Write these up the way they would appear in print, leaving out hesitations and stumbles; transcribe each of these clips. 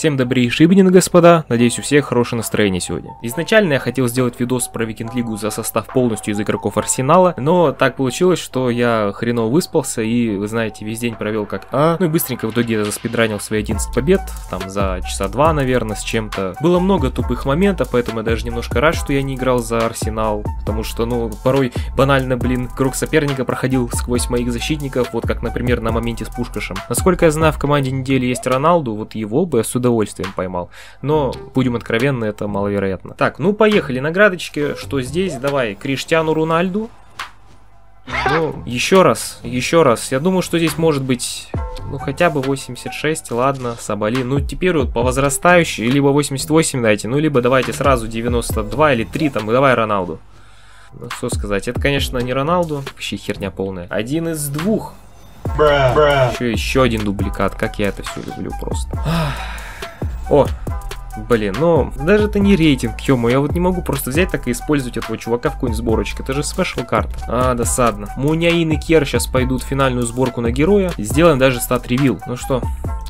Всем добрейший ибнин, господа, надеюсь, у всех хорошее настроение сегодня. Изначально я хотел сделать видос про Викинг-Лигу за состав полностью из игроков Арсенала, но так получилось, что я хреново выспался и, вы знаете, весь день провел как ну и быстренько в итоге я заспидранил свои 11 побед, там за часа 2, наверное, с чем-то. Было много тупых моментов, поэтому я даже немножко рад, что я не играл за Арсенал, потому что, ну, порой банально, блин, круг соперника проходил сквозь моих защитников, вот как, например, на моменте с Пушкашем. Насколько я знаю, в команде недели есть Роналду, вот его бы я с удовольствием поймал, но, будем откровенны, это маловероятно. Так, ну поехали, наградочки, что здесь, давай, Криштиану Роналду. Ну, еще раз, я думаю, что здесь может быть, ну, хотя бы 86, ладно, Сабали, ну, теперь вот по возрастающей, либо 88 дайте, ну, либо давайте сразу 92 или 3, там, давай Роналду. Ну, что сказать, это, конечно, не Роналду, вообще херня полная. Один из двух. Еще один дубликат, как я это все люблю просто. О, блин, ну, даже это не рейтинг, ё-моё, я вот не могу просто взять так и использовать этого чувака в какой-нибудь сборочке, это же спешл карта. А, досадно. Муняин и Кер сейчас пойдут в финальную сборку на героя, сделаем даже стат ревил. Ну что,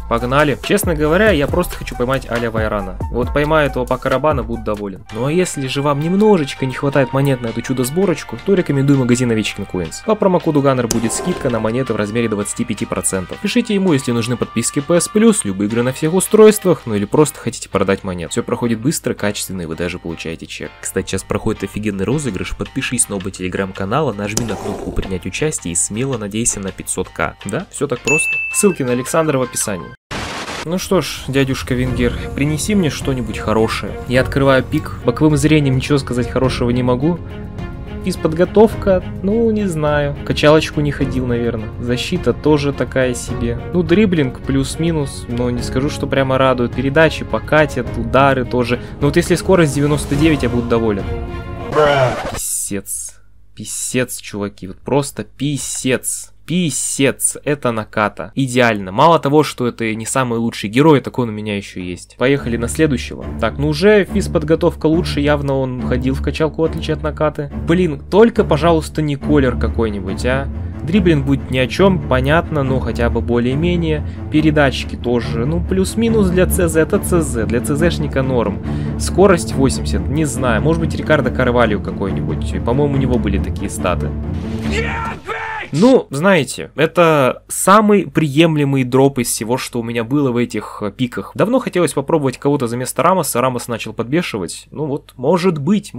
погнали. Честно говоря, я просто хочу поймать а-ля Вайрана. Вот поймаю этого по карабану, буду доволен. Ну а если же вам немножечко не хватает монет на эту чудо-сборочку, то рекомендую магазин Овечкин Коинс. По промокоду Ганнер будет скидка на монеты в размере 25%. Пишите ему, если нужны подписки PS+, любые игры на всех устройствах, ну или просто хотите продать монет. Все проходит быстро, качественно, и вы даже получаете чек. Кстати, сейчас проходит офигенный розыгрыш, подпишись на оба телеграм-канала, нажми на кнопку «Принять участие» и смело надейся на 500к. Да, все так просто. Ссылки на Александра в описании. Ну что ж, дядюшка Венгер, принеси мне что-нибудь хорошее. Я открываю пик, боковым зрением ничего сказать хорошего не могу. Физподготовка, ну не знаю, качалочку не ходил, наверное. Защита тоже такая себе. Ну дриблинг плюс-минус, но не скажу, что прямо радует. Передачи покатят, удары тоже. Но вот если скорость 99, я буду доволен. Писец, писец, чуваки, вот просто писец. Писец, это наката. Идеально. Мало того, что это не самый лучший герой, такой он у меня еще есть. Поехали на следующего. Так, ну уже физподготовка лучше, явно он ходил в качалку, в отличие от накаты. Блин, только, пожалуйста, не колер какой-нибудь, а. Дриблинг будет ни о чем, понятно, но хотя бы более-менее. Передачки тоже, ну плюс-минус для ЦЗ, это ЦЗ, для ЦЗшника норм. Скорость 80, не знаю, может быть Рикардо Карвалью какой-нибудь, по-моему у него были такие статы. Ну, знаете, это самый приемлемый дроп из всего, что у меня было в этих пиках. Давно хотелось попробовать кого-то за место Рамаса, Рамас начал подбешивать. Ну вот, может быть,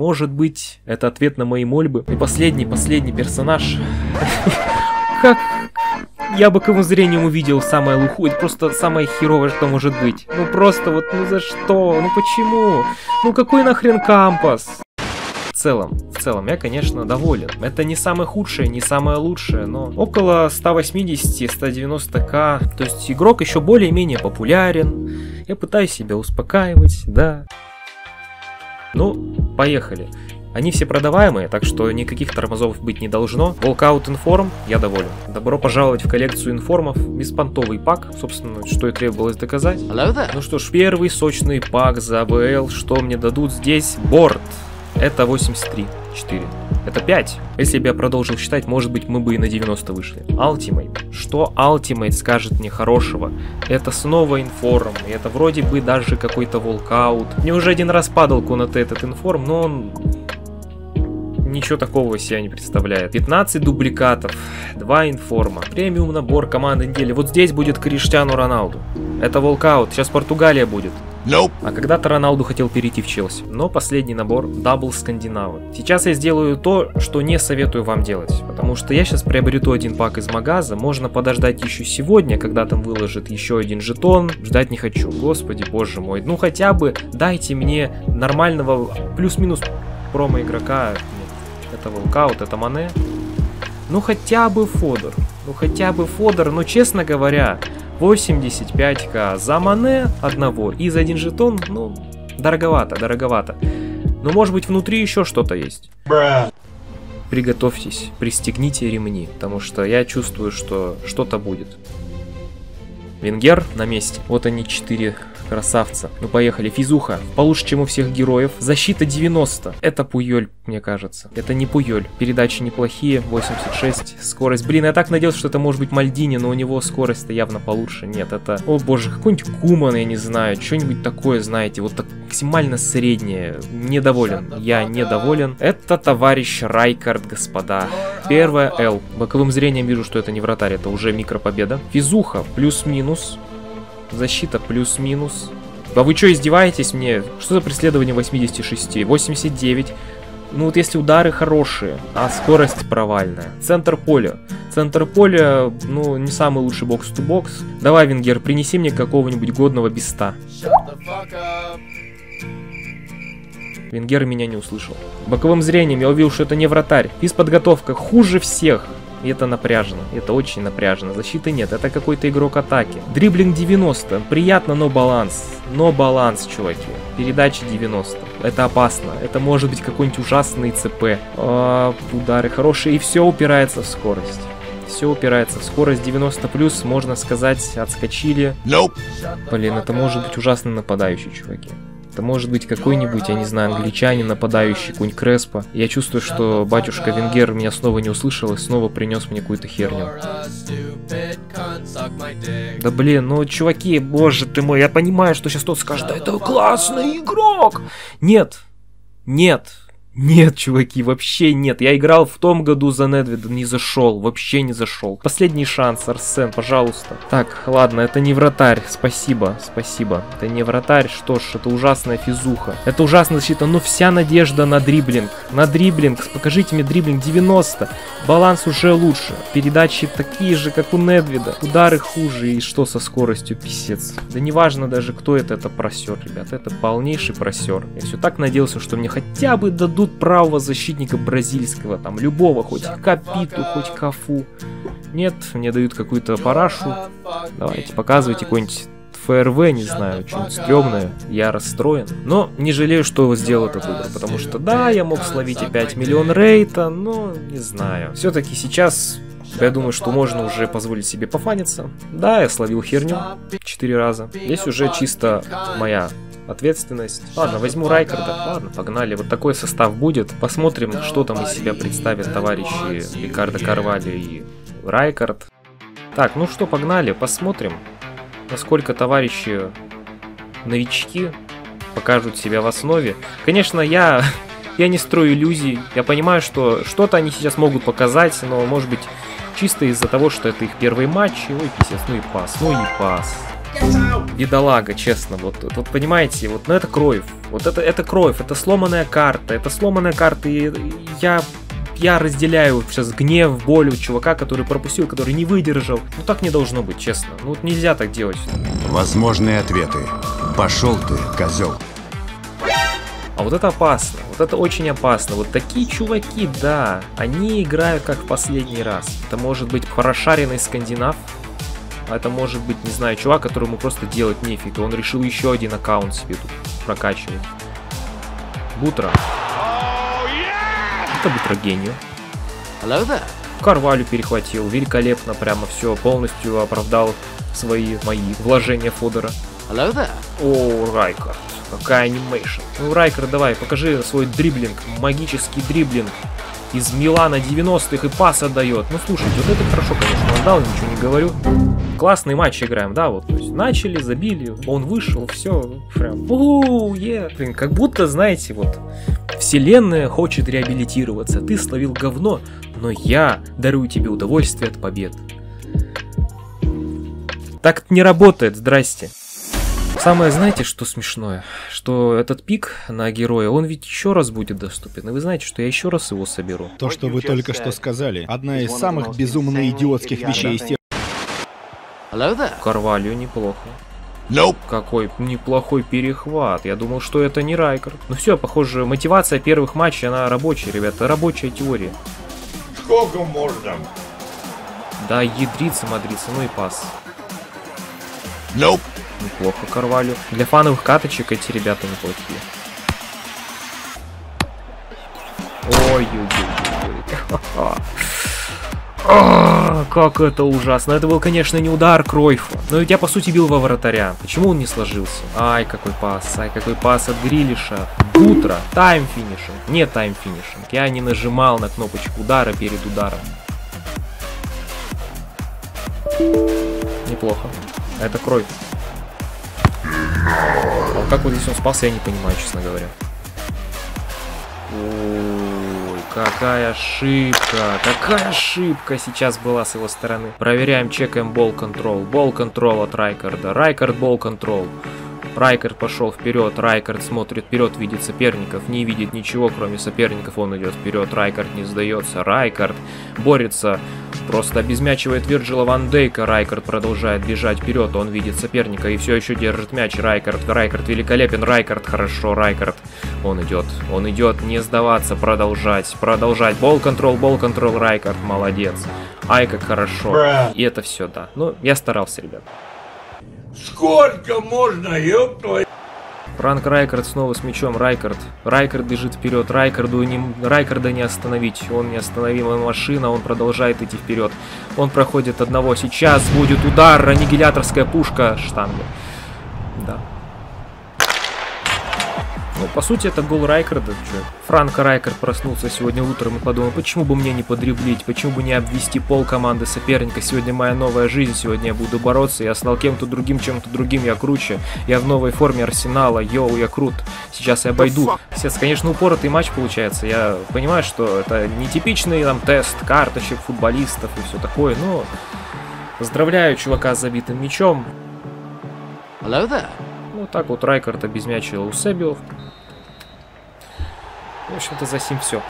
это ответ на мои мольбы. И последний персонаж. Как я боковым зрением увидел самое лухое, просто самое херовое, что может быть. Ну просто вот, ну за что, ну почему, ну какой нахрен кампас? В целом, я, конечно, доволен. Это не самое худшее, не самое лучшее, но около 180-190к. То есть игрок еще более-менее популярен. Я пытаюсь себя успокаивать, да. Ну, поехали. Они все продаваемые, так что никаких тормозов быть не должно. Волкаут информ, я доволен. Добро пожаловать в коллекцию информов. Беспонтовый пак, собственно, что и требовалось доказать. Ну что ж, первый сочный пак за АБЛ. Что мне дадут здесь? Борт. Это 83, 4, это 5. Если бы я продолжил считать, может быть мы бы и на 90 вышли. Ultimate. Что Ultimate скажет мне хорошего? Это снова информ, и это вроде бы даже какой-то волкаут. Мне уже один раз падал кунат этот информ, но он ничего такого из себя не представляет. 15 дубликатов, 2 информа, премиум набор команды недели. Вот здесь будет Криштиану Роналду. Это волкаут, сейчас Португалия будет. Nope. А когда-то Роналду хотел перейти в Челси, но последний набор дабл скандинавы. Сейчас я сделаю то, что не советую вам делать, потому что я сейчас приобрету один пак из магаза, можно подождать еще сегодня, когда там выложит еще один жетон, ждать не хочу, господи боже мой, ну хотя бы дайте мне нормального плюс-минус промо игрока, нет, это волкаут, это Мане, ну хотя бы Фодор, но честно говоря... 85к за Мане одного и за один жетон, ну, дороговато. Но может быть внутри еще что-то есть. Приготовьтесь, пристегните ремни, потому что я чувствую, что что-то будет. Венгер на месте. Вот они 4 красавца. Ну поехали, физуха. Получше, чем у всех героев. Защита 90. Это Пуёль, мне кажется. Это не Пуёль. Передачи неплохие. 86. Скорость. Блин, я так надеялся, что это может быть Мальдини, но у него скорость-то явно получше. Нет, это... О боже, какой-нибудь Куман, я не знаю. Что-нибудь такое, знаете, вот так максимально среднее. Недоволен. Я недоволен. Это товарищ Райкард, господа. Первое Л. Боковым зрением вижу, что это не вратарь, это уже микропобеда. Физуха плюс-минус. Защита плюс-минус. А вы что, издеваетесь мне? Что за преследование 86? 89. Ну вот если удары хорошие, а скорость провальная. Центр поля. Центр поля, ну, не самый лучший бокс-ту-бокс. Давай, Венгер, принеси мне какого-нибудь годного биста. Венгер меня не услышал. Боковым зрением я увидел, что это не вратарь. Физподготовка хуже всех. И это напряжено, это очень напряжено. Защиты нет, это какой-то игрок атаки. Дриблинг 90, приятно, но баланс. Но баланс, чуваки. Передача 90, это опасно. Это может быть какой-нибудь ужасный ЦП. Удары хорошие, и все упирается в скорость. Все упирается в скорость 90 плюс, можно сказать, отскочили. Блин, это может быть ужасный нападающий, чуваки. Это может быть какой-нибудь, я не знаю, англичанин, нападающий, кунь Креспо. Я чувствую, что батюшка Венгер меня снова не услышал и снова принес мне какую-то херню. Да блин, ну чуваки, боже ты мой, я понимаю, что сейчас тот скажет, да это классный игрок. Нет, нет. Нет, чуваки, вообще нет. Я играл в том году за Недведа, не зашел, вообще не зашел. Последний шанс, Арсен, пожалуйста. Так, ладно, это не вратарь, спасибо, спасибо. Это не вратарь, что ж, это ужасная физуха. Это ужасная защита, но вся надежда на дриблинг. На дриблинг, покажите мне дриблинг 90. Баланс уже лучше. Передачи такие же, как у Недведа. Удары хуже, и что со скоростью, писец. Да неважно даже, кто это просер, ребята. Это полнейший просер. Я все так надеялся, что мне хотя бы дадут правого защитника бразильского, там, любого, хоть Капиту, хоть Кафу. Нет, мне дают какую-то парашу. Давайте, показывайте какой-нибудь ФРВ, не знаю, что-нибудь стрёмное. Я расстроен. Но не жалею, что сделал этот выбор, потому что, да, я мог словить и 5 миллион рейта, но не знаю. Все-таки сейчас... Я думаю, что можно уже позволить себе пофаниться. Да, я словил херню 4 раза. Здесь уже чисто моя ответственность. Ладно, возьму Райкарда. Ладно, погнали. Вот такой состав будет. Посмотрим, что там из себя представят товарищи Рикардо Карвалью и Райкард. Так, ну что, погнали. Посмотрим, насколько товарищи новички покажут себя в основе. Конечно, я не строю иллюзий. Я понимаю, что что-то они сейчас могут показать, но, может быть, чисто из-за того, что это их первый матч. Ой, писец, ну и пас, ну и пас. Бедолага, честно, вот понимаете, вот, ну это Кройф. Вот это Кройф, это сломанная карта. Это сломанная карта, и я разделяю сейчас гнев, боль у чувака, который пропустил, который не выдержал. Ну так не должно быть, честно. Ну вот нельзя так делать. Возможные ответы. Пошел ты, козел. А вот это опасно, вот это очень опасно. Вот такие чуваки, да, они играют как в последний раз. Это может быть прошаренный скандинав, а это может быть, не знаю, чувак, которому просто делать нефиг. Он решил еще один аккаунт себе тут прокачивать. Бутра. Это Бутра гению. Карвалью перехватил, великолепно, прямо все, полностью оправдал свои, мои вложения Фодора. О, Райкард. Какая анимейшн. Ну, Райкер, давай, покажи свой дриблинг. Магический дриблинг. Из Милана 90-х и пас отдает. Ну, слушайте, вот это хорошо, конечно, отдал, ничего не говорю. Классный матч играем, да, вот. То есть начали, забили, он вышел, все. Прям, блин, как будто, знаете, вот, вселенная хочет реабилитироваться. Ты словил говно, но я дарую тебе удовольствие от побед. Так не работает, здрасте. Самое, знаете, что смешное? Что этот пик на героя, он ведь еще раз будет доступен. И вы знаете, что я еще раз его соберу. То, что вы только что сказали, одна из самых безумно идиотских вещей из тех... Карвалью неплохо. Какой неплохой перехват. Я думал, что это не Райкард. Ну все, похоже, мотивация первых матчей, она рабочая, ребята. Рабочая теория. Сколько можно? Да, ядрится, мадрится, ну и пас. Неплохо Карвалью. Для фановых каточек эти ребята неплохие. Ой-ой-ой. Как это ужасно. Это был, конечно, не удар Кройфу. Но ведь я, по сути, бил во вратаря. Почему он не сложился? Ай, какой пас от Грилиша. Гутра. Тайм-финишинг. Не тайм-финишинг. Я не нажимал на кнопочку удара перед ударом. Неплохо. Это Кройф. А как вот здесь он спас, я не понимаю, честно говоря. Ой, какая ошибка. Какая ошибка сейчас была с его стороны. Проверяем, чекаем болл-контрол. Болл-контрол от Райкарда. Райкард болл-контрол. Райкард пошел вперед. Райкард смотрит вперед, видит соперников. Не видит ничего, кроме соперников. Он идет вперед. Райкард не сдается. Райкард борется. Просто обезмячивает Вирджила Ван Дейка. Райкард продолжает бежать вперед. Он видит соперника и все еще держит мяч. Райкард. Райкард великолепен. Райкард хорошо. Райкард. Он идет. Он идет. Не сдаваться. Продолжать. Продолжать. Болл-контрол. Болл-контрол. Райкард. Молодец. Ай, как хорошо. И это все, да. Ну, я старался, ребят. Сколько можно, ёб твою... Франк Райкард снова с мячом. Райкард. Райкард бежит вперед. Райкарда не остановить. Он неостановимая машина. Он продолжает идти вперед. Он проходит одного. Сейчас будет удар. Аннигиляторская пушка. Штанга. Да. Ну, по сути, это гол Райкарда. Франк Райкард проснулся сегодня утром и подумал, почему бы мне не подреблить, почему бы не обвести пол команды соперника. Сегодня моя новая жизнь, сегодня я буду бороться. Я стал кем-то другим, чем-то другим, я круче. Я в новой форме Арсенала, йоу, я крут. Сейчас я обойду. Сейчас, конечно, упоротый матч получается. Я понимаю, что это нетипичный там тест карточек, футболистов и все такое, но... Поздравляю чувака с забитым мячом. Hello there. Вот так вот Райкард обезмячил у Себилов. В общем-то, за сим все.